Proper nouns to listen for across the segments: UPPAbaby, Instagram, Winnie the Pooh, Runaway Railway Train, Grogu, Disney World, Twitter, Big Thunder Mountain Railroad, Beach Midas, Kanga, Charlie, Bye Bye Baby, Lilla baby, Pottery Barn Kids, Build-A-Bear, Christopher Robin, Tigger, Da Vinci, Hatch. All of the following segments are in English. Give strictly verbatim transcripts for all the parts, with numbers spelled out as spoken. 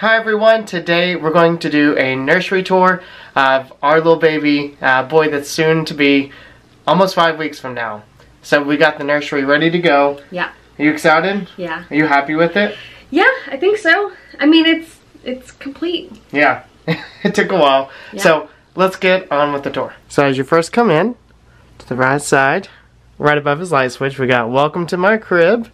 Hi everyone, today we're going to do a nursery tour of our little baby uh, boy that's soon to be almost five weeks from now. So we got the nursery ready to go. Yeah. Are you excited? Yeah. Are you happy with it? Yeah, I think so. I mean, it's it's complete. Yeah, it took a while. Yeah. So let's get on with the tour. So as you first come in, to the right side, right above his light switch, we got Welcome to My Crib,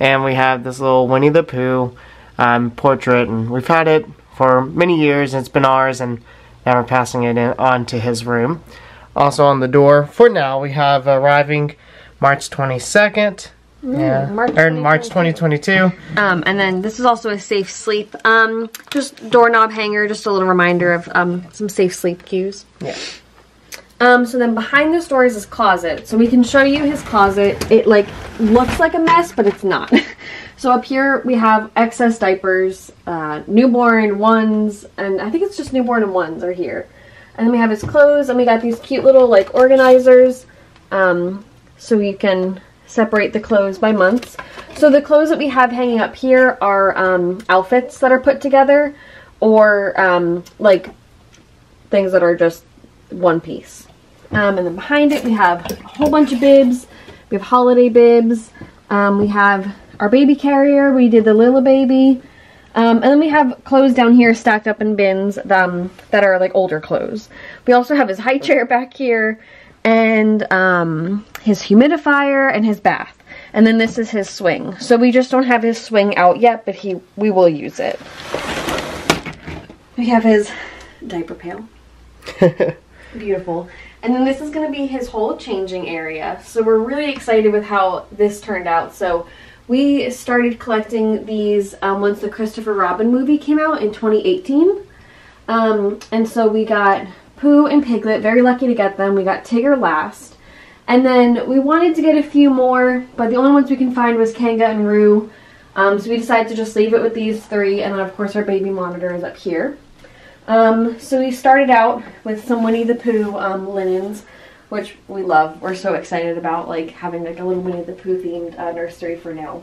and we have this little Winnie the Pooh Um, portrait, and we've had it for many years, and it's been ours, and now we're passing it in, on to his room. Also on the door for now we have arriving March twenty-second, mm, yeah, March, or March twenty twenty-two. Um, and then this is also a safe sleep, um, just doorknob hanger, just a little reminder of um, some safe sleep cues. Yeah. Um, so then behind this door is his closet. So we can show you his closet. It like looks like a mess, but it's not. So up here we have excess diapers, uh, newborn ones, and I think it's just newborn and ones are here. And then we have his clothes, and we got these cute little like organizers, um, so you can separate the clothes by months. So the clothes that we have hanging up here are um, outfits that are put together, or um, like things that are just one piece. Um, and then behind it we have a whole bunch of bibs. We have holiday bibs. Um, we have our baby carrier. We did the Lilla baby. Um, and then we have clothes down here stacked up in bins um, that are like older clothes. We also have his high chair back here, and um, his humidifier and his bath. And then this is his swing. So we just don't have his swing out yet, but he we will use it. We have his diaper pail. Beautiful. And then this is going to be his whole changing area. So we're really excited with how this turned out. So we started collecting these um, once the Christopher Robin movie came out in twenty eighteen. Um, and so we got Pooh and Piglet, very lucky to get them. We got Tigger last. And then we wanted to get a few more, but the only ones we can find was Kanga and Roo. Um, so we decided to just leave it with these three. And then of course our baby monitor is up here. Um, so we started out with some Winnie the Pooh um, linens, which we love. We're so excited about like having like a little Winnie the Pooh themed uh, nursery for now.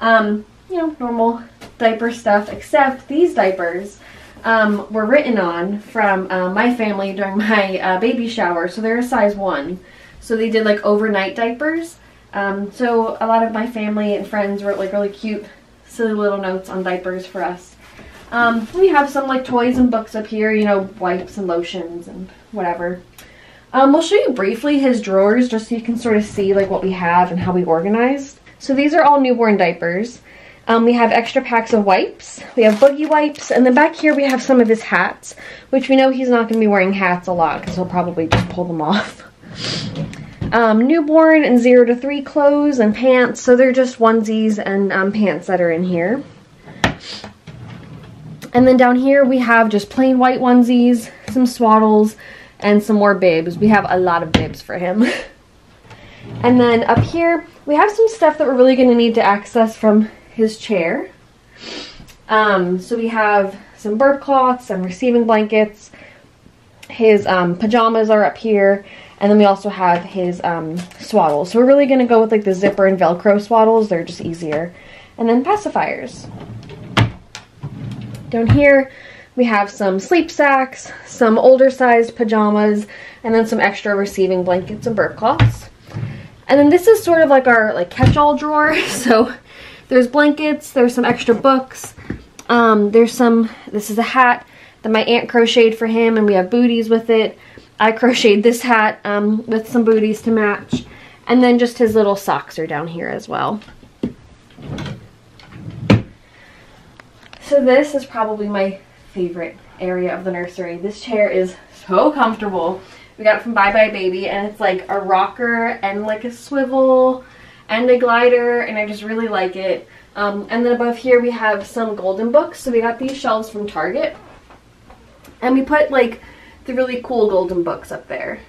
Um, you know, normal diaper stuff, except these diapers um, were written on from uh, my family during my uh, baby shower, so they're a size one. So they did like overnight diapers. Um, so a lot of my family and friends wrote like really cute, silly little notes on diapers for us. Um, we have some like toys and books up here, you know, wipes and lotions and whatever. Um, we'll show you briefly his drawers just so you can sort of see like what we have and how we organized. So these are all newborn diapers. Um, we have extra packs of wipes. We have boogie wipes, and then back here we have some of his hats, which we know he's not going to be wearing hats a lot because he'll probably just pull them off. Um, newborn and zero to three clothes and pants. So they're just onesies and um, pants that are in here. And then down here we have just plain white onesies, some swaddles, and some more bibs. We have a lot of bibs for him. And then up here we have some stuff that we're really going to need to access from his chair. Um, so we have some burp cloths, some receiving blankets. His um, pajamas are up here. And then we also have his um, swaddles. So we're really going to go with like the zipper and Velcro swaddles. They're just easier. And then pacifiers. Down here we have some sleep sacks, some older sized pajamas, and then some extra receiving blankets and burp cloths. And then this is sort of like our like catch-all drawer. So there's blankets, there's some extra books, um, there's some, this is a hat that my aunt crocheted for him, and we have booties with it. I crocheted this hat um, with some booties to match. And then just his little socks are down here as well. So this is probably my favorite area of the nursery. This chair is so comfortable. We got it from Bye Bye Baby, and it's like a rocker and like a swivel and a glider, and I just really like it. Um, and then above here we have some golden books. So we got these shelves from Target, and we put like the really cool golden books up there.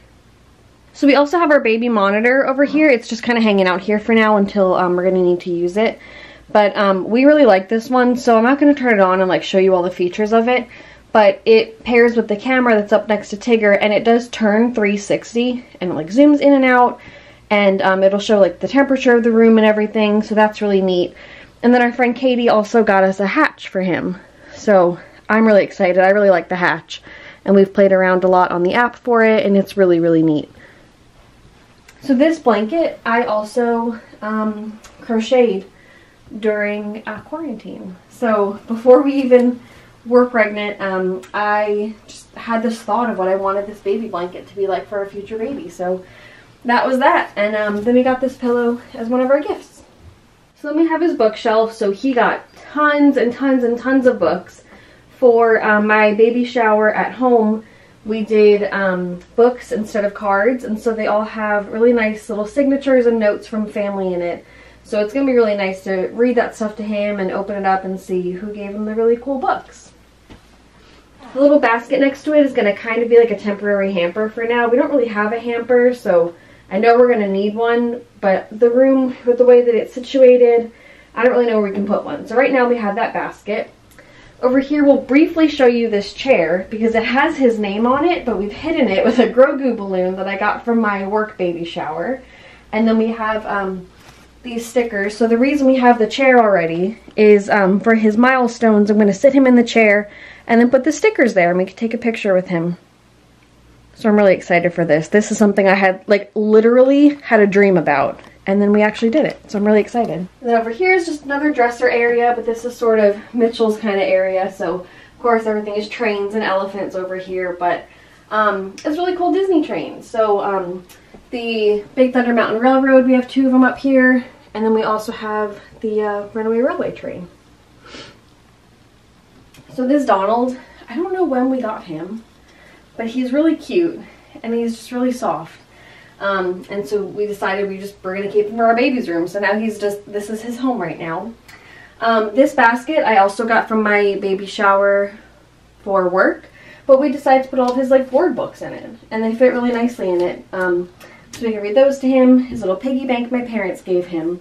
So we also have our baby monitor over here. It's just kind of hanging out here for now until um, we're going to need to use it. But um, we really like this one, so I'm not going to turn it on and like show you all the features of it. But it pairs with the camera that's up next to Tigger, and it does turn three sixty, and it like zooms in and out, and um, it'll show like the temperature of the room and everything. So that's really neat. And then our friend Katie also got us a Hatch for him. So I'm really excited. I really like the Hatch, and we've played around a lot on the app for it, and it's really, really neat. So this blanket I also um, crocheted during uh, quarantine. So before we even were pregnant, um, I just had this thought of what I wanted this baby blanket to be like for our future baby. So that was that. And um, then we got this pillow as one of our gifts. So then we have his bookshelf. So he got tons and tons and tons of books. For um, my baby shower at home, we did um, books instead of cards, and so they all have really nice little signatures and notes from family in it. So it's going to be really nice to read that stuff to him and open it up and see who gave him the really cool books. The little basket next to it is going to kind of be like a temporary hamper for now. We don't really have a hamper, so I know we're going to need one, but the room, with the way that it's situated, I don't really know where we can put one. So right now we have that basket. Over here, we'll briefly show you this chair because it has his name on it, but we've hidden it with a Grogu balloon that I got from my work baby shower. And then we have um, these stickers. So the reason we have the chair already is um, for his milestones. I'm going to sit him in the chair and then put the stickers there, and we can take a picture with him. So I'm really excited for this. This is something I had, like, literally had a dream about. And then we actually did it, so I'm really excited. And then over here is just another dresser area, but this is sort of Mitchell's kind of area, so of course everything is trains and elephants over here, but um, it's really cool Disney trains. So um, the Big Thunder Mountain Railroad, we have two of them up here, and then we also have the uh, Runaway Railway Train. So this Donald, I don't know when we got him, but he's really cute, and he's just really soft. Um, and so we decided we just, we're going to keep him in our baby's room. So now he's just, this is his home right now. Um, this basket I also got from my baby shower for work, but we decided to put all of his, like, board books in it, and they fit really nicely in it. Um, so we can read those to him. His little piggy bank my parents gave him.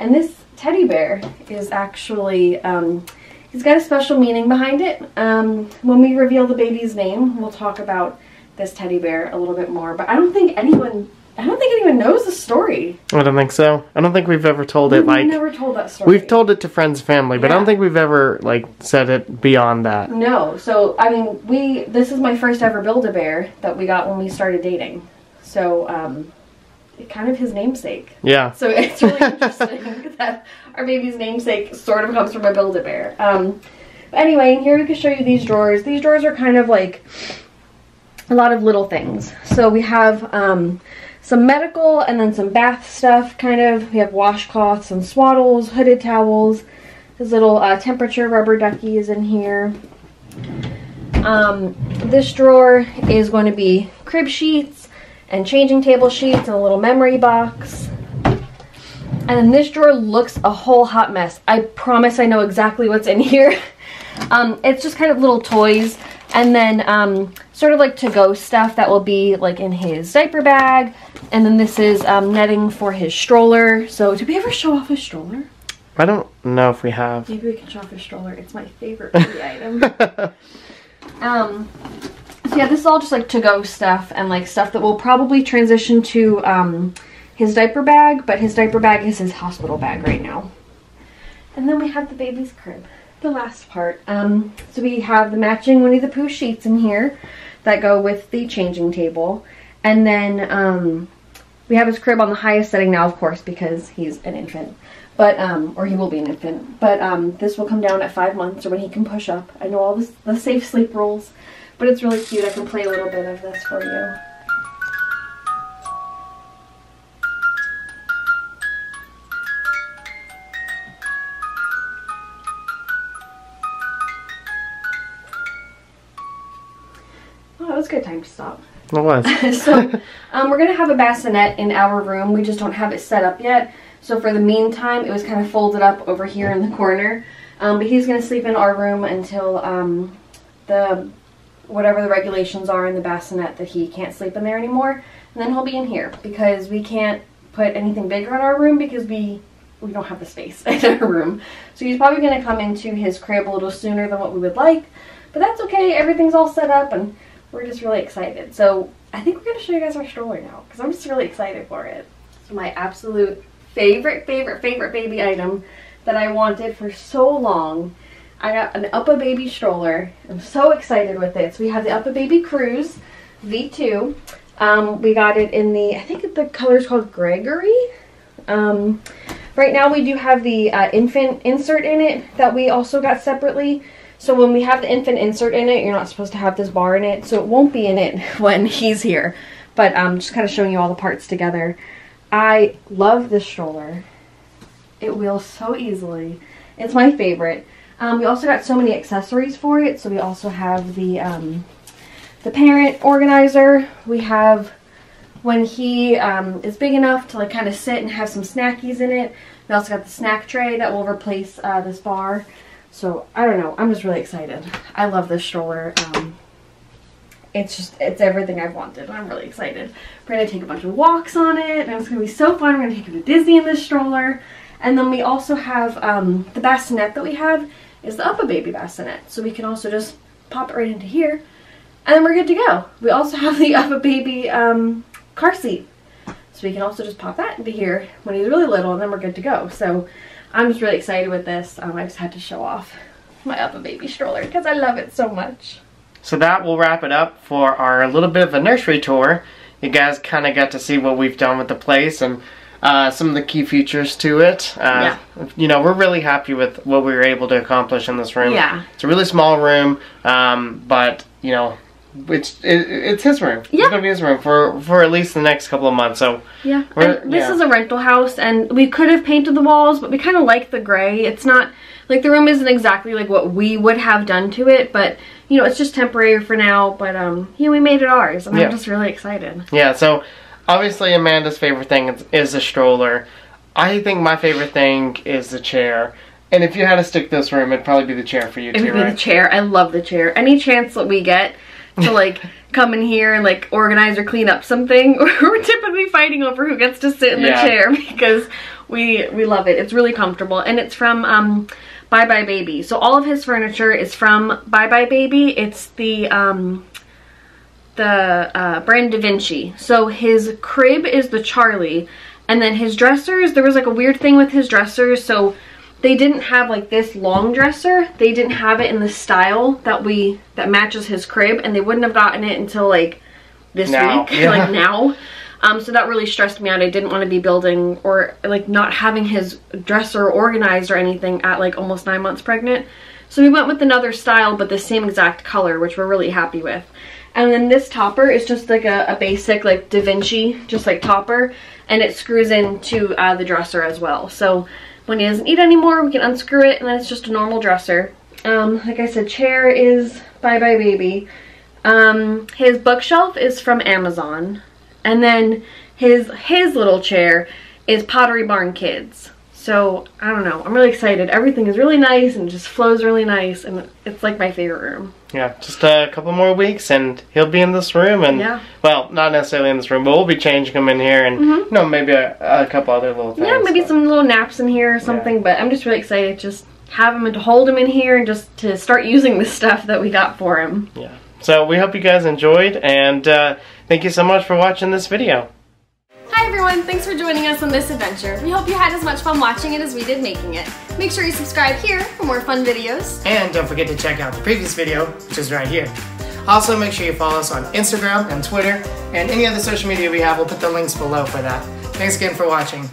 And this teddy bear is actually, um, he's got a special meaning behind it. Um, when we reveal the baby's name, we'll talk about this teddy bear a little bit more, but I don't think anyone, I don't think anyone knows the story. I don't think so. I don't think we've ever told we've it. Like, never told that story. We've told it to friends, family, but yeah. I don't think we've ever, like, said it beyond that. No. So I mean, we this is my first ever Build-A-Bear that we got when we started dating. So um, it kind of his namesake. Yeah. So it's really interesting that our baby's namesake sort of comes from a Build-A-Bear. Um, anyway, and here we can show you these drawers. These drawers are kind of like a lot of little things. So we have um, some medical and then some bath stuff, kind of. We have washcloths and swaddles, hooded towels. This little uh, temperature rubber ducky is in here. Um, this drawer is going to be crib sheets and changing table sheets and a little memory box. And then this drawer looks a whole hot mess. I promise I know exactly what's in here. um, it's just kind of little toys. And then um, sort of like to-go stuff that will be like in his diaper bag. And then this is um, netting for his stroller. So did we ever show off his stroller? I don't know if we have. Maybe we can show off his stroller. It's my favorite baby item. Um, so yeah, this is all just like to-go stuff and like stuff that will probably transition to um, his diaper bag. But his diaper bag is his hospital bag right now. And then we have the baby's crib. The last part. Um, so we have the matching Winnie the Pooh sheets in here that go with the changing table. And then um, we have his crib on the highest setting now, of course, because he's an infant. But, um, or he will be an infant. But um, this will come down at five months or when he can push up. I know all this, the safe sleep rules, but it's really cute. I can play a little bit of this for you. It's a good time to stop. It was. So um, we're going to have a bassinet in our room. We just don't have it set up yet. So for the meantime, it was kind of folded up over here in the corner. Um, but he's going to sleep in our room until um, the whatever the regulations are in the bassinet that he can't sleep in there anymore. And then he'll be in here because we can't put anything bigger in our room because we, we don't have the space in our room. So he's probably going to come into his crib a little sooner than what we would like. But that's okay. Everything's all set up and we're just really excited. So I think we're going to show you guys our stroller now because I'm just really excited for it. So my absolute favorite, favorite, favorite baby item that I wanted for so long. I got an UPPAbaby stroller. I'm so excited with it. So we have the UPPAbaby Cruise V two. Um, we got it in the, I think the color is called Gregory. Um, right now we do have the uh, infant insert in it that we also got separately. So when we have the infant insert in it, you're not supposed to have this bar in it, so it won't be in it when he's here. But I'm um, just kind of showing you all the parts together. I love this stroller. It wheels so easily. It's my favorite. Um, we also got so many accessories for it. So we also have the um, the parent organizer. We have when he um, is big enough to like kind of sit and have some snackies in it. We also got the snack tray that will replace uh, this bar. So I don't know. I'm just really excited. I love this stroller. Um, It's just, it's everything I've wanted. I'm really excited. We're going to take a bunch of walks on it, and it's going to be so fun. We're going to take him to Disney in this stroller. And then we also have, um, the bassinet that we have is the UPPAbaby bassinet. So we can also just pop it right into here, and then we're good to go. We also have the UPPAbaby, um, car seat. So we can also just pop that into here when he's really little, and then we're good to go. So I'm just really excited with this. Um, I just had to show off my UPPAbaby stroller because I love it so much. So that will wrap it up for our little bit of a nursery tour. You guys kind of got to see what we've done with the place and uh, some of the key features to it. Uh, yeah. You know, we're really happy with what we were able to accomplish in this room. Yeah. It's a really small room, um, but, you know, it's it, it's his room. Yeah. It's going to be his room for, for at least the next couple of months. So yeah. This yeah. is a rental house, and we could have painted the walls, but we kind of like the gray. It's not... Like, the room isn't exactly like what we would have done to it, but, you know, it's just temporary for now, but, um, yeah, we made it ours, and yeah. I'm just really excited. Yeah, so, obviously, Amanda's favorite thing is, is the stroller. I think my favorite thing is the chair, and if you had to stick this room, it'd probably be the chair for you, it too, right? It would be the chair. I love the chair. Any chance that we get to, like, come in here and, like, organize or clean up something, we're typically fighting over who gets to sit in yeah. the chair, because we, we love it. It's really comfortable, and it's from, um... Bye Bye Baby. So all of his furniture is from Bye Bye Baby. It's the um, the uh, brand Da Vinci. So his crib is the Charlie, and then his dressers, there was like a weird thing with his dressers, so they didn't have like this long dresser. They didn't have it in the style that we that matches his crib, and they wouldn't have gotten it until like this now. week, yeah. like now. Um, so that really stressed me out. I didn't want to be building or like not having his dresser organized or anything at like almost nine months pregnant. So we went with another style, but the same exact color, which we're really happy with. And then this topper is just like a, a basic like Da Vinci, just like topper, and it screws into uh, the dresser as well. So when he doesn't eat anymore, we can unscrew it, and then it's just a normal dresser. Um, like I said, chair is Bye Bye Baby. Um, his bookshelf is from Amazon. And then his his little chair is Pottery Barn Kids. So, I don't know. I'm really excited. Everything is really nice and just flows really nice. And it's like my favorite room. Yeah, just a couple more weeks and he'll be in this room. And yeah. Well, not necessarily in this room, but we'll be changing him in here. And, mm-hmm. you know, maybe a, a couple other little things. Yeah, maybe so. Some little naps in here or something. Yeah. But I'm just really excited to just have him and to hold him in here and just to start using the stuff that we got for him. Yeah. So, we hope you guys enjoyed, and uh, thank you so much for watching this video. Hi everyone, thanks for joining us on this adventure. We hope you had as much fun watching it as we did making it. Make sure you subscribe here for more fun videos. And don't forget to check out the previous video, which is right here. Also, make sure you follow us on Instagram and Twitter, and any other social media we have. We'll put the links below for that. Thanks again for watching.